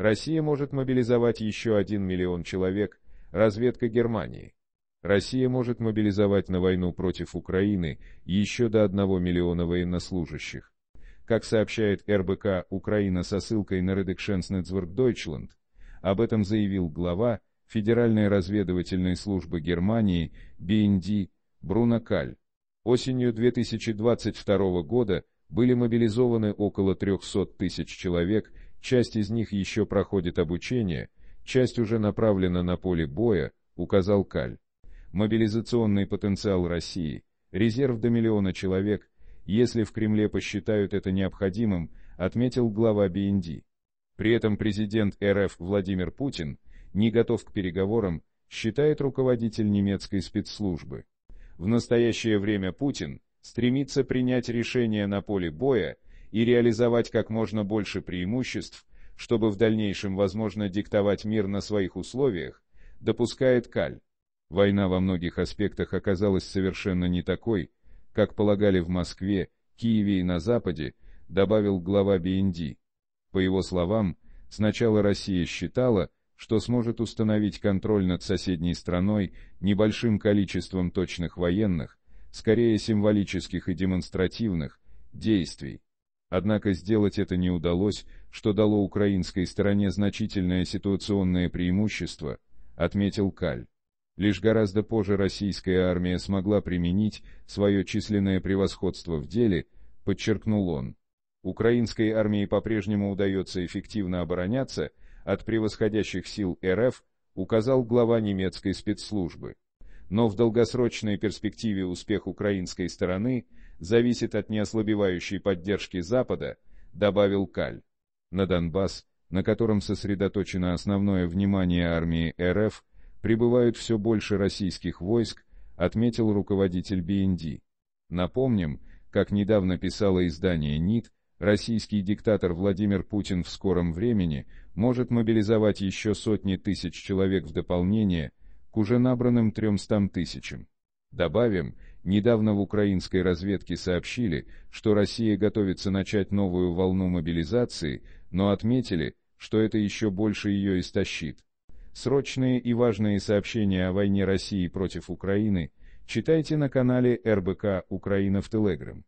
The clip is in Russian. Россия может мобилизовать еще 1 миллион человек, разведка Германии. Россия может мобилизовать на войну против Украины еще до 1 миллиона военнослужащих. Как сообщает РБК-Украина со ссылкой на Redaktionsnetzwerk Deutschland, об этом заявил глава Федеральной разведывательной службы Германии BND Бруно Каль. Осенью 2022 года были мобилизованы около 300 тысяч человек, часть из них еще проходит обучение, часть уже направлена на поле боя, указал Каль. Мобилизационный потенциал России, резерв до 1 миллиона человек, если в Кремле посчитают это необходимым, отметил глава БНД. При этом президент РФ Владимир Путин не готов к переговорам, считает руководитель немецкой спецслужбы. В настоящее время Путин стремится принять решение на поле боя и реализовать как можно больше преимуществ, чтобы в дальнейшем возможно диктовать мир на своих условиях, допускает Каль. Война во многих аспектах оказалась совершенно не такой, как полагали в Москве, Киеве и на Западе, добавил глава БНД. По его словам, сначала Россия считала, что сможет установить контроль над соседней страной небольшим количеством точных военных, скорее символических и демонстративных, действий. Однако сделать это не удалось, что дало украинской стороне значительное ситуационное преимущество, отметил Каль. Лишь гораздо позже российская армия смогла применить свое численное превосходство в деле, подчеркнул он. Украинской армии по-прежнему удается эффективно обороняться от превосходящих сил РФ, указал глава немецкой спецслужбы. Но в долгосрочной перспективе успех украинской стороны зависит от неослабевающей поддержки Запада, добавил Каль. На Донбасс, на котором сосредоточено основное внимание армии РФ, прибывают все больше российских войск, отметил руководитель БНД. Напомним, как недавно писало издание НИТ, российский диктатор Владимир Путин в скором времени может мобилизовать еще сотни тысяч человек в дополнение к уже набранным 300 тысячам. Добавим, недавно в украинской разведке сообщили, что Россия готовится начать новую волну мобилизации, но отметили, что это еще больше ее истощит. Срочные и важные сообщения о войне России против Украины читайте на канале РБК Украина в Telegram.